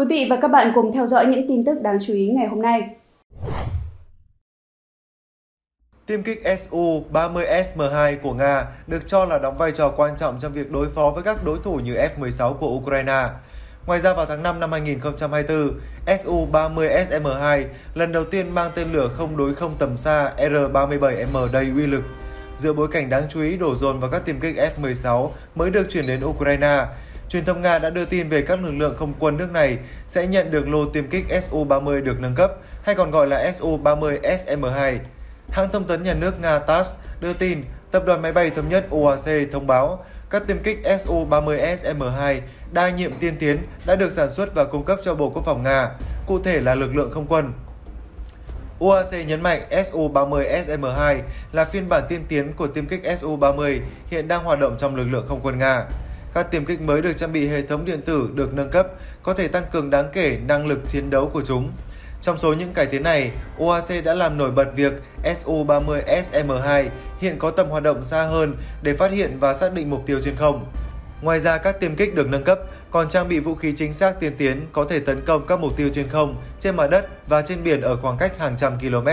quý vị và các bạn cùng theo dõi những tin tức đáng chú ý ngày hôm nay. Tiêm kích Su-30SM2 của Nga được cho là đóng vai trò quan trọng trong việc đối phó với các đối thủ như F-16 của Ukraine. Ngoài ra, vào tháng 5 năm 2024, Su-30SM2 lần đầu tiên mang tên lửa không đối không tầm xa R-37M đầy uy lực. Giữa bối cảnh đáng chú ý đổ dồn vào các tiêm kích F-16 mới được chuyển đến Ukraine, truyền thông Nga đã đưa tin về các lực lượng không quân nước này sẽ nhận được lô tiêm kích Su-30 được nâng cấp, hay còn gọi là Su-30SM2. Hãng thông tấn nhà nước Nga TASS đưa tin, Tập đoàn Máy bay Thống nhất UAC thông báo các tiêm kích Su-30SM2 đa nhiệm tiên tiến đã được sản xuất và cung cấp cho Bộ Quốc phòng Nga, cụ thể là lực lượng không quân. UAC nhấn mạnh Su-30SM2 là phiên bản tiên tiến của tiêm kích Su-30 hiện đang hoạt động trong lực lượng không quân Nga. Các tiêm kích mới được trang bị hệ thống điện tử được nâng cấp, có thể tăng cường đáng kể năng lực chiến đấu của chúng. Trong số những cải tiến này, UAC đã làm nổi bật việc Su-30SM2 hiện có tầm hoạt động xa hơn để phát hiện và xác định mục tiêu trên không. Ngoài ra, các tiêm kích được nâng cấp còn trang bị vũ khí chính xác tiên tiến có thể tấn công các mục tiêu trên không, trên mặt đất và trên biển ở khoảng cách hàng trăm km.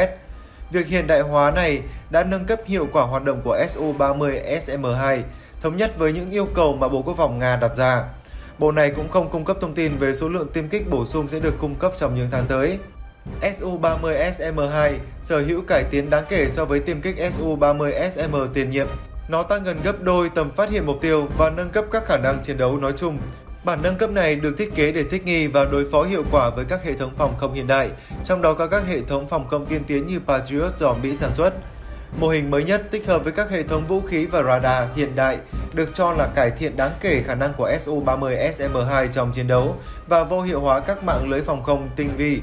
Việc hiện đại hóa này đã nâng cấp hiệu quả hoạt động của Su-30SM2, thống nhất với những yêu cầu mà Bộ Quốc phòng Nga đặt ra. Bộ này cũng không cung cấp thông tin về số lượng tiêm kích bổ sung sẽ được cung cấp trong những tháng tới. Su-30SM2 sở hữu cải tiến đáng kể so với tiêm kích Su-30SM tiền nhiệm. Nó tăng gần gấp đôi tầm phát hiện mục tiêu và nâng cấp các khả năng chiến đấu nói chung. Bản nâng cấp này được thiết kế để thích nghi và đối phó hiệu quả với các hệ thống phòng không hiện đại, trong đó có các hệ thống phòng không tiên tiến như Patriot do Mỹ sản xuất. Mô hình mới nhất tích hợp với các hệ thống vũ khí và radar hiện đại được cho là cải thiện đáng kể khả năng của Su-30SM2 trong chiến đấu và vô hiệu hóa các mạng lưới phòng không tinh vi.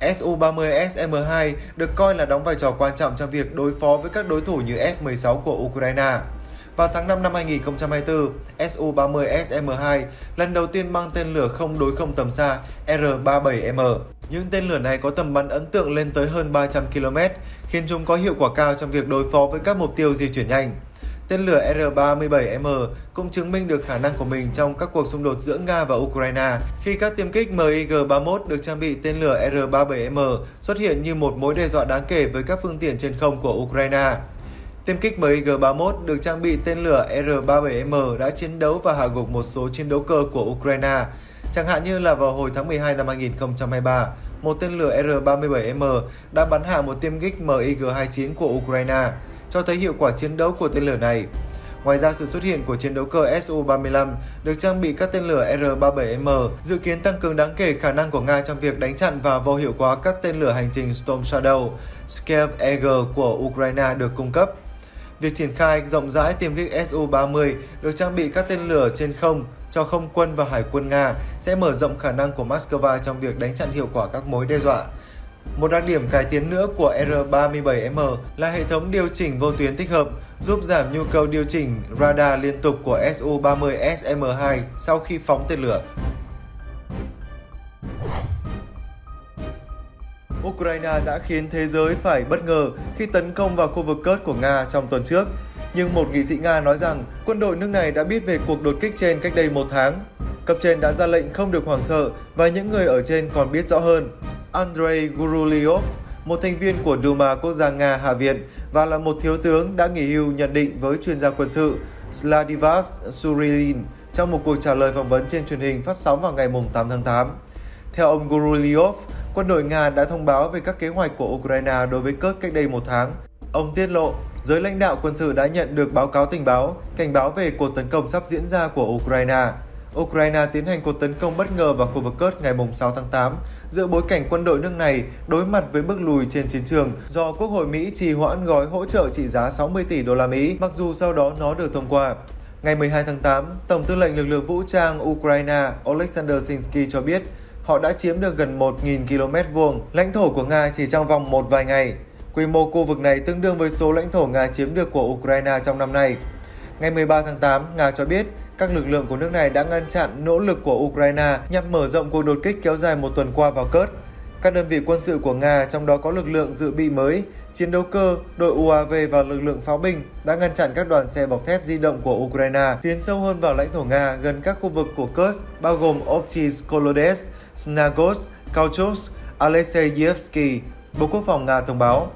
Su-30SM2 được coi là đóng vai trò quan trọng trong việc đối phó với các đối thủ như F-16 của Ukraine. Vào tháng 5 năm 2024, Su-30SM2 lần đầu tiên mang tên lửa không đối không tầm xa R-37M. Những tên lửa này có tầm bắn ấn tượng lên tới hơn 300 km, khiến chúng có hiệu quả cao trong việc đối phó với các mục tiêu di chuyển nhanh. Tên lửa R-37M cũng chứng minh được khả năng của mình trong các cuộc xung đột giữa Nga và Ukraine, khi các tiêm kích MiG-31 được trang bị tên lửa R-37M xuất hiện như một mối đe dọa đáng kể với các phương tiện trên không của Ukraine. Tiêm kích MiG-31 được trang bị tên lửa R-37M đã chiến đấu và hạ gục một số chiến đấu cơ của Ukraine, chẳng hạn như là vào hồi tháng 12 năm 2023, một tên lửa R-37M đã bắn hạ một tiêm kích MiG-29 của Ukraine, cho thấy hiệu quả chiến đấu của tên lửa này. Ngoài ra, sự xuất hiện của chiến đấu cơ Su-35 được trang bị các tên lửa R-37M dự kiến tăng cường đáng kể khả năng của Nga trong việc đánh chặn và vô hiệu hóa các tên lửa hành trình Storm Shadow, Scalp Eagle của Ukraine được cung cấp. Việc triển khai rộng rãi tiêm kích Su-30 được trang bị các tên lửa trên không cho không quân và hải quân Nga sẽ mở rộng khả năng của Moscow trong việc đánh chặn hiệu quả các mối đe dọa. Một đặc điểm cải tiến nữa của R-37M là hệ thống điều chỉnh vô tuyến tích hợp, giúp giảm nhu cầu điều chỉnh radar liên tục của Su-30SM2 sau khi phóng tên lửa. Ukraine đã khiến thế giới phải bất ngờ khi tấn công vào khu vực Kursk của Nga trong tuần trước, nhưng một nghị sĩ Nga nói rằng quân đội nước này đã biết về cuộc đột kích trên cách đây một tháng. Cấp trên đã ra lệnh không được hoảng sợ và những người ở trên còn biết rõ hơn. Andrei Gurulyov, một thành viên của Duma Quốc gia Nga Hạ viện và là một thiếu tướng đã nghỉ hưu, nhận định với chuyên gia quân sự Vladislav Shurygin trong một cuộc trả lời phỏng vấn trên truyền hình phát sóng vào ngày 8 tháng 8. Theo ông Gurulyov, quân đội Nga đã thông báo về các kế hoạch của Ukraine đối với Kursk cách đây một tháng. Ông tiết lộ, giới lãnh đạo quân sự đã nhận được báo cáo tình báo, cảnh báo về cuộc tấn công sắp diễn ra của Ukraine. Ukraine tiến hành cuộc tấn công bất ngờ vào khu vực Kursk ngày 6 tháng 8, giữa bối cảnh quân đội nước này đối mặt với bước lùi trên chiến trường do Quốc hội Mỹ trì hoãn gói hỗ trợ trị giá 60 tỷ đô la Mỹ, mặc dù sau đó nó được thông qua. Ngày 12 tháng 8, Tổng tư lệnh lực lượng vũ trang Ukraine Oleksandr Syrsky cho biết họ đã chiếm được gần 1.000 km² lãnh thổ của Nga chỉ trong vòng một vài ngày. Quy mô khu vực này tương đương với số lãnh thổ Nga chiếm được của Ukraine trong năm nay. Ngày 13 tháng 8, Nga cho biết các lực lượng của nước này đã ngăn chặn nỗ lực của Ukraine nhằm mở rộng cuộc đột kích kéo dài một tuần qua vào Kursk. Các đơn vị quân sự của Nga, trong đó có lực lượng dự bị mới, chiến đấu cơ, đội UAV và lực lượng pháo binh, đã ngăn chặn các đoàn xe bọc thép di động của Ukraine tiến sâu hơn vào lãnh thổ Nga gần các khu vực của Kursk, bao gồm Ovchizh Kolodes, Snagos Kauchos Alexeyevsky, Bộ Quốc phòng Nga thông báo.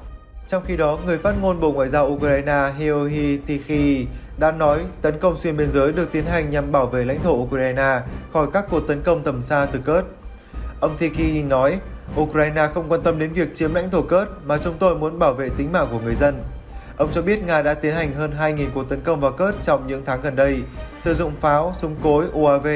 Trong khi đó, người phát ngôn Bộ Ngoại giao Ukraine Heorhii Tykhyi đã nói tấn công xuyên biên giới được tiến hành nhằm bảo vệ lãnh thổ Ukraine khỏi các cuộc tấn công tầm xa từ Kursk. Ông Tykhyi nói, Ukraine không quan tâm đến việc chiếm lãnh thổ Kursk mà chúng tôi muốn bảo vệ tính mạng của người dân. Ông cho biết Nga đã tiến hành hơn 2.000 cuộc tấn công vào Kursk trong những tháng gần đây, sử dụng pháo, súng cối, UAV,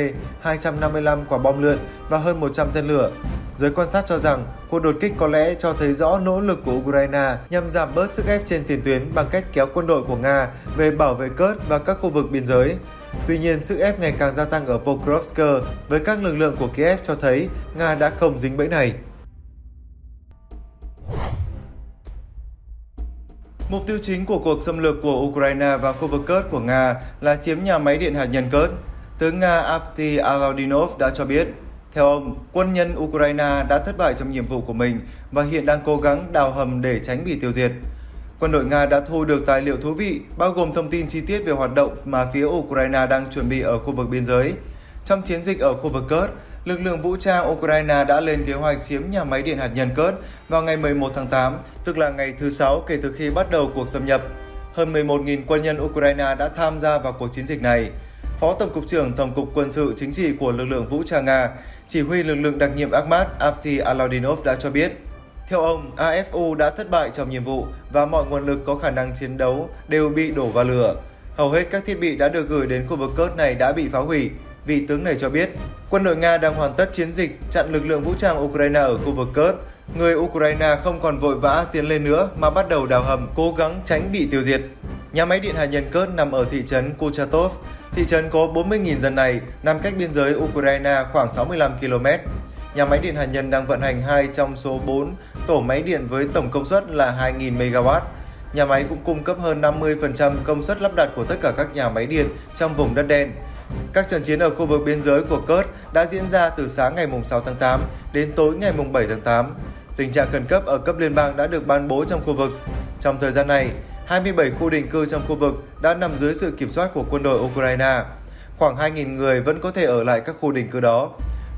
255 quả bom lượn và hơn 100 tên lửa. Giới quan sát cho rằng, cuộc đột kích có lẽ cho thấy rõ nỗ lực của Ukraine nhằm giảm bớt sức ép trên tiền tuyến bằng cách kéo quân đội của Nga về bảo vệ Kursk và các khu vực biên giới. Tuy nhiên, sức ép ngày càng gia tăng ở Pokrovsk với các lực lượng của Kiev cho thấy Nga đã không dính bẫy này. Mục tiêu chính của cuộc xâm lược của Ukraine vào khu vực Kursk của Nga là chiếm nhà máy điện hạt nhân Kursk, tướng Nga Apti Alaudinov đã cho biết. Theo ông, quân nhân Ukraine đã thất bại trong nhiệm vụ của mình và hiện đang cố gắng đào hầm để tránh bị tiêu diệt. Quân đội Nga đã thu được tài liệu thú vị, bao gồm thông tin chi tiết về hoạt động mà phía Ukraine đang chuẩn bị ở khu vực biên giới. Trong chiến dịch ở khu vực Kursk, lực lượng vũ trang Ukraine đã lên kế hoạch chiếm nhà máy điện hạt nhân Kursk vào ngày 11 tháng 8, tức là ngày thứ 6 kể từ khi bắt đầu cuộc xâm nhập. Hơn 11.000 quân nhân Ukraine đã tham gia vào cuộc chiến dịch này. Phó Tổng cục trưởng Tổng cục Quân sự Chính trị của lực lượng vũ trang Nga, chỉ huy lực lượng đặc nhiệm Akhmat Apti Alaudinov đã cho biết. Theo ông, AFU đã thất bại trong nhiệm vụ và mọi nguồn lực có khả năng chiến đấu đều bị đổ vào lửa. Hầu hết các thiết bị đã được gửi đến khu vực Kursk này đã bị phá hủy, vị tướng này cho biết. Quân đội Nga đang hoàn tất chiến dịch chặn lực lượng vũ trang Ukraine ở khu vực Kursk. Người Ukraine không còn vội vã tiến lên nữa mà bắt đầu đào hầm, cố gắng tránh bị tiêu diệt. Nhà máy điện hạt nhân Kursk nằm ở thị trấn Kuchatov. Thị trấn có 40.000 dân này nằm cách biên giới Ukraine khoảng 65 km. Nhà máy điện hạt nhân đang vận hành 2 trong số 4 tổ máy điện với tổng công suất là 2.000 MW. Nhà máy cũng cung cấp hơn 50% công suất lắp đặt của tất cả các nhà máy điện trong vùng đất đen. Các trận chiến ở khu vực biên giới của Kursk đã diễn ra từ sáng ngày 6 tháng 8 đến tối ngày 7 tháng 8. Tình trạng khẩn cấp ở cấp liên bang đã được ban bố trong khu vực. Trong thời gian này, 27 khu định cư trong khu vực đã nằm dưới sự kiểm soát của quân đội Ukraine. Khoảng 2.000 người vẫn có thể ở lại các khu định cư đó.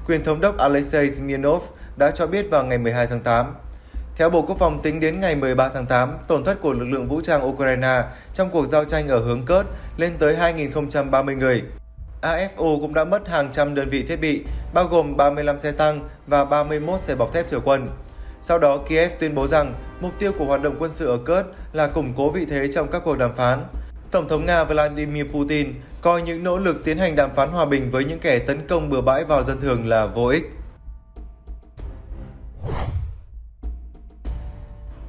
Quyền thống đốc Alexei Smirnov đã cho biết vào ngày 12 tháng 8. Theo Bộ Quốc phòng, tính đến ngày 13 tháng 8, tổn thất của lực lượng vũ trang Ukraine trong cuộc giao tranh ở hướng Kursk lên tới 2.030 người. AFU cũng đã mất hàng trăm đơn vị thiết bị, bao gồm 35 xe tăng và 31 xe bọc thép chở quân. Sau đó, Kiev tuyên bố rằng mục tiêu của hoạt động quân sự ở Kursk là củng cố vị thế trong các cuộc đàm phán. Tổng thống Nga Vladimir Putin coi những nỗ lực tiến hành đàm phán hòa bình với những kẻ tấn công bừa bãi vào dân thường là vô ích.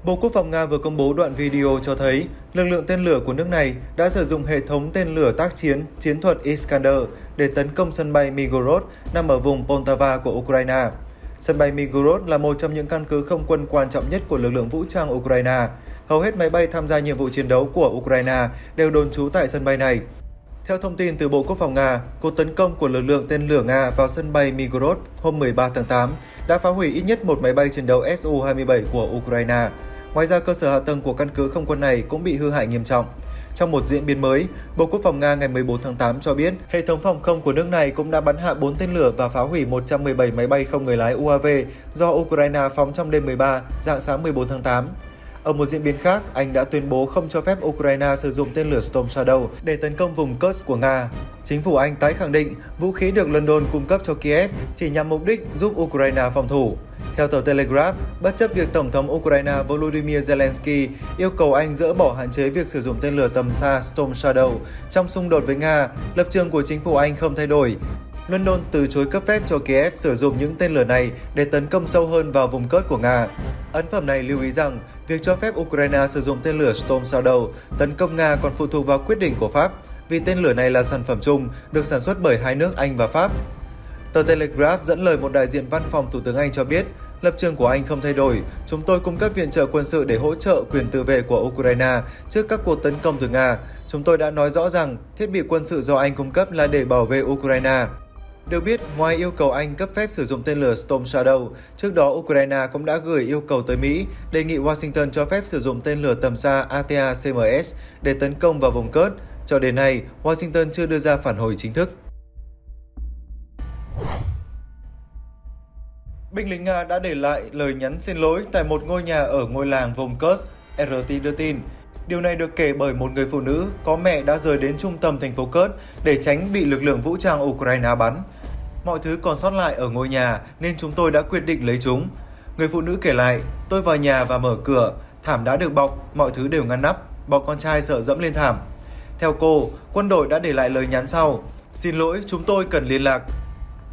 Bộ Quốc phòng Nga vừa công bố đoạn video cho thấy lực lượng tên lửa của nước này đã sử dụng hệ thống tên lửa tác chiến, chiến thuật Iskander để tấn công sân bay Myrhorod nằm ở vùng Poltava của Ukraine. Sân bay Myrhorod là một trong những căn cứ không quân quan trọng nhất của lực lượng vũ trang Ukraine. Hầu hết máy bay tham gia nhiệm vụ chiến đấu của Ukraine đều đồn trú tại sân bay này. Theo thông tin từ Bộ Quốc phòng Nga, cuộc tấn công của lực lượng tên lửa Nga vào sân bay Myrhorod hôm 13 tháng 8 đã phá hủy ít nhất một máy bay chiến đấu Su-27 của Ukraine. Ngoài ra, cơ sở hạ tầng của căn cứ không quân này cũng bị hư hại nghiêm trọng. Trong một diễn biến mới, Bộ Quốc phòng Nga ngày 14 tháng 8 cho biết hệ thống phòng không của nước này cũng đã bắn hạ 4 tên lửa và phá hủy 117 máy bay không người lái UAV do Ukraine phóng trong đêm 13, rạng sáng 14 tháng 8. Ở một diễn biến khác, Anh đã tuyên bố không cho phép Ukraine sử dụng tên lửa Storm Shadow để tấn công vùng Kursk của Nga. Chính phủ Anh tái khẳng định vũ khí được London cung cấp cho Kiev chỉ nhằm mục đích giúp Ukraine phòng thủ. Theo tờ Telegraph, bất chấp việc Tổng thống Ukraine Volodymyr Zelensky yêu cầu Anh dỡ bỏ hạn chế việc sử dụng tên lửa tầm xa Storm Shadow trong xung đột với Nga, lập trường của chính phủ Anh không thay đổi. London từ chối cấp phép cho Kiev sử dụng những tên lửa này để tấn công sâu hơn vào vùng Kursk của Nga. Ấn phẩm này lưu ý rằng, việc cho phép Ukraine sử dụng tên lửa Storm Shadow tấn công Nga còn phụ thuộc vào quyết định của Pháp, vì tên lửa này là sản phẩm chung được sản xuất bởi hai nước Anh và Pháp. Tờ Telegraph dẫn lời một đại diện văn phòng Thủ tướng Anh cho biết, lập trường của Anh không thay đổi, chúng tôi cung cấp viện trợ quân sự để hỗ trợ quyền tự vệ của Ukraine trước các cuộc tấn công từ Nga. Chúng tôi đã nói rõ rằng thiết bị quân sự do Anh cung cấp là để bảo vệ Ukraine. Được biết, ngoài yêu cầu Anh cấp phép sử dụng tên lửa Storm Shadow, trước đó Ukraine cũng đã gửi yêu cầu tới Mỹ, đề nghị Washington cho phép sử dụng tên lửa tầm xa ATACMS để tấn công vào vùng Kursk. Cho đến nay, Washington chưa đưa ra phản hồi chính thức. Binh lính Nga đã để lại lời nhắn xin lỗi tại một ngôi nhà ở ngôi làng vùng Kursk, RT đưa tin. Điều này được kể bởi một người phụ nữ có mẹ đã rời đến trung tâm thành phố Kursk để tránh bị lực lượng vũ trang Ukraine bắn. Mọi thứ còn sót lại ở ngôi nhà nên chúng tôi đã quyết định lấy chúng. Người phụ nữ kể lại, tôi vào nhà và mở cửa, thảm đã được bọc, mọi thứ đều ngăn nắp, bọn con trai sợ dẫm lên thảm. Theo cô, quân đội đã để lại lời nhắn sau, xin lỗi, chúng tôi cần liên lạc.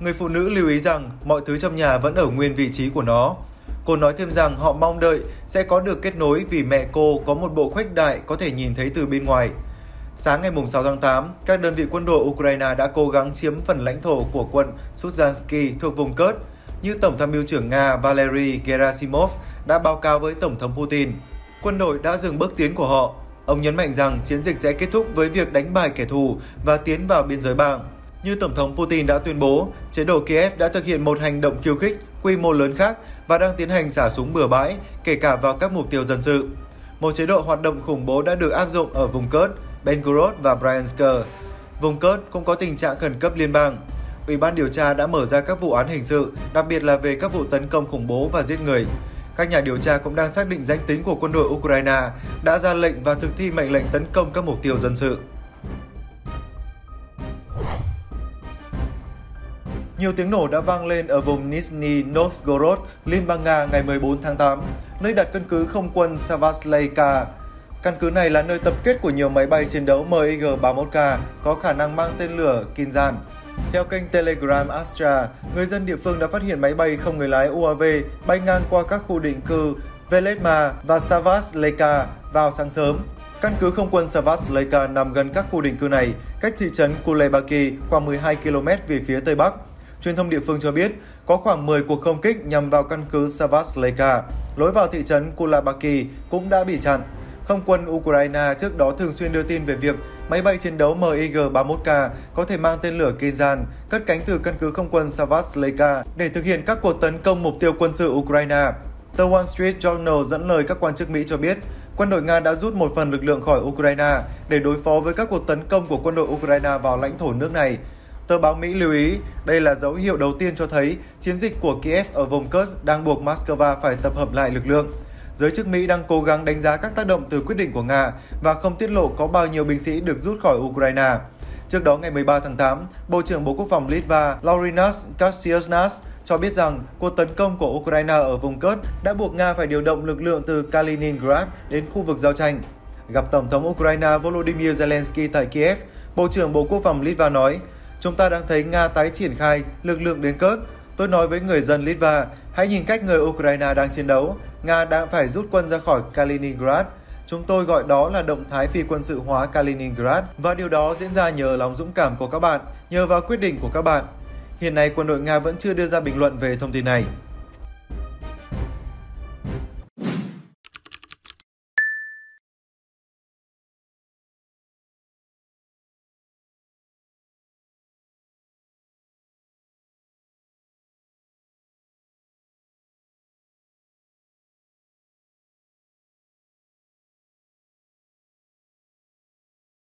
Người phụ nữ lưu ý rằng mọi thứ trong nhà vẫn ở nguyên vị trí của nó. Cô nói thêm rằng họ mong đợi sẽ có được kết nối vì mẹ cô có một bộ khuếch đại có thể nhìn thấy từ bên ngoài. Sáng ngày 6 tháng 8, các đơn vị quân đội Ukraine đã cố gắng chiếm phần lãnh thổ của quận Sudzhansky thuộc vùng Kursk, như Tổng tham mưu trưởng Nga Valery Gerasimov đã báo cáo với Tổng thống Putin. Quân đội đã dừng bước tiến của họ. Ông nhấn mạnh rằng chiến dịch sẽ kết thúc với việc đánh bại kẻ thù và tiến vào biên giới bang. Như Tổng thống Putin đã tuyên bố, chế độ Kiev đã thực hiện một hành động khiêu khích quy mô lớn khác và đang tiến hành xả súng bừa bãi, kể cả vào các mục tiêu dân sự. Một chế độ hoạt động khủng bố đã được áp dụng ở vùng Kursk, Belgorod và Bryansk. Vùng Kursk cũng có tình trạng khẩn cấp liên bang. Ủy ban điều tra đã mở ra các vụ án hình sự, đặc biệt là về các vụ tấn công khủng bố và giết người. Các nhà điều tra cũng đang xác định danh tính của quân đội Ukraine đã ra lệnh và thực thi mệnh lệnh tấn công các mục tiêu dân sự. Nhiều tiếng nổ đã vang lên ở vùng Nizhny Novgorod, Liên bang Nga ngày 14 tháng 8, nơi đặt căn cứ không quân Savasleyka. Căn cứ này là nơi tập kết của nhiều máy bay chiến đấu MiG-31K có khả năng mang tên lửa Kinzhal. Theo kênh Telegram Astra, người dân địa phương đã phát hiện máy bay không người lái UAV bay ngang qua các khu định cư Veledma và Savasleyka vào sáng sớm. Căn cứ không quân Savasleyka nằm gần các khu định cư này, cách thị trấn Kulebaki khoảng 12 km về phía tây bắc. Truyền thông địa phương cho biết có khoảng 10 cuộc không kích nhằm vào căn cứ Savasleyka. Lối vào thị trấn Kulebaki cũng đã bị chặn. Không quân Ukraine trước đó thường xuyên đưa tin về việc máy bay chiến đấu MiG-31K có thể mang tên lửa Kinzhal cất cánh từ căn cứ không quân Savasleyka để thực hiện các cuộc tấn công mục tiêu quân sự Ukraine. The Wall Street Journal dẫn lời các quan chức Mỹ cho biết quân đội Nga đã rút một phần lực lượng khỏi Ukraine để đối phó với các cuộc tấn công của quân đội Ukraine vào lãnh thổ nước này. Tờ báo Mỹ lưu ý đây là dấu hiệu đầu tiên cho thấy chiến dịch của Kiev ở vùng Kursk đang buộc Moscow phải tập hợp lại lực lượng. Giới chức Mỹ đang cố gắng đánh giá các tác động từ quyết định của Nga và không tiết lộ có bao nhiêu binh sĩ được rút khỏi Ukraine. Trước đó ngày 13 tháng 8, Bộ trưởng Bộ Quốc phòng Litva Laurinas Kasienas cho biết rằng cuộc tấn công của Ukraine ở vùng Kursk đã buộc Nga phải điều động lực lượng từ Kaliningrad đến khu vực giao tranh. Gặp Tổng thống Ukraine Volodymyr Zelensky tại Kiev, Bộ trưởng Bộ Quốc phòng Litva nói, chúng ta đang thấy Nga tái triển khai lực lượng đến Kursk. Tôi nói với người dân Litva, hãy nhìn cách người Ukraine đang chiến đấu. Nga đã phải rút quân ra khỏi Kaliningrad. Chúng tôi gọi đó là động thái phi quân sự hóa Kaliningrad và điều đó diễn ra nhờ lòng dũng cảm của các bạn, nhờ vào quyết định của các bạn. Hiện nay quân đội Nga vẫn chưa đưa ra bình luận về thông tin này.